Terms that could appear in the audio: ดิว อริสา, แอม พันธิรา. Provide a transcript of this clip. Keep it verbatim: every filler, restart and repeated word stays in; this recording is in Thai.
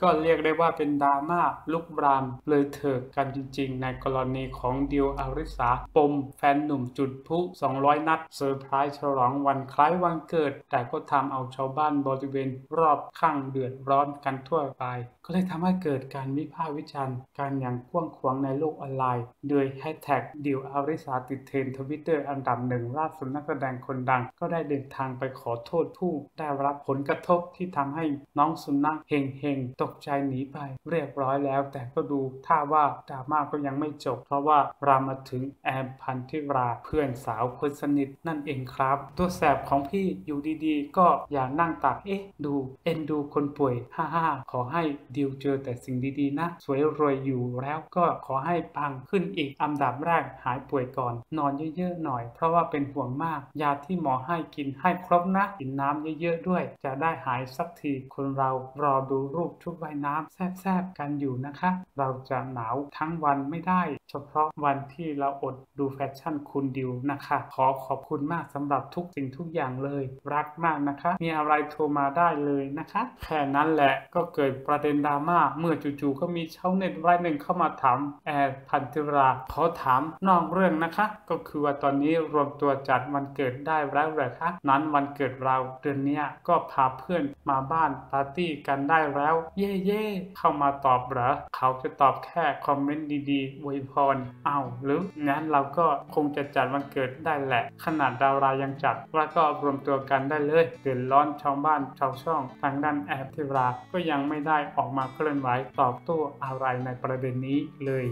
ก็เรียกได้ว่าเป็นดราม่าลุกรามเลยเถิดกันจริงๆในกรณีของดิว อริสาปมแฟนหนุ่มจุดพลุสองร้อยนัดเซอร์ไพรส์ฉลองวันคล้ายวันเกิดแต่ก็ทำเอาชาวบ้านบริเวณรอบข้างเดือดร้อนกันทั่วไปก็เลยทำให้เกิดการวิพากษ์วิจารณ์การอย่างกว้างขวางในโลกออนไลน์โดยแฮชแท็กดิว อริสาติดเทรนด์ทวิตเตอร์อันดับหนึ่งล่าสุดนักแสดงคนดังก็ได้เดินทางไปขอโทษผู้ได้รับผลกระทบที่ทำให้น้องสุนัขเฮงๆตกใจหนีไปเรียบร้อยแล้วแต่ก็ดูท่าว่าดราม่าก็ยังไม่จบเพราะว่าเรามาถึงแอม พันธิราเพื่อนสาวคนสนิทนั่นเองครับตัวแสบของพี่อยู่ดีๆก็อย่านั่งตักเอ๊ะดูเอ็นดูคนป่วยฮ่าๆขอให้ดิวเจอแต่สิ่งดีๆนะสวยรวยอยู่แล้วก็ขอให้ปังขึ้นอีกอันดับแรกหายป่วยก่อนนอนเยอะๆหน่อยเพราะว่าเป็นห่วงมากยาที่หมอให้กินให้ครบนะกินน้ำเยอะๆด้วยจะได้หายสักทีคนเรารอดูรูปชุดว่ายน้ำแซ่บๆกันอยู่นะคะเราจะหนาวทั้งวันไม่ได้เฉพาะวันที่เราอดดูแฟชั่นคุณดิวนะคะขอขอบคุณมากสำหรับทุกสิ่งทุกอย่างเลยรักมากนะคะมีอะไรโทรมาได้เลยนะคะแค่นั้นแหละก็เกิดประเด็นดราม่าเมื่อจู่ๆก็มีชาวเน็ตรายหนึ่งเข้ามาถามแอม พันธิราขอถามนอกเรื่องนะคะก็คือว่าตอนนี้รวมตัวจัดวันเกิดได้แล้วเหรอคะนั้นวันเกิดเราเดือนนี้ก็พาเพื่อนมาบ้านปาร์ตี้กันได้แล้วเย่เย่เข้ามาตอบเหรอเขาจะตอบแค่คอมเมนต์ดีๆอวยพรเอาหรืองั้นเราก็คงจะจัดวันเกิดได้แหละขนาดดารายังจัดแล้วก็รวมตัวกันได้เลยเดือดร้อนชาวบ้านชาวช่องทางด้านแอม พันธิราก็ยังไม่ได้ออกมาเคลื่อนไหวตอบโต้อะไรในประเด็นนี้เลย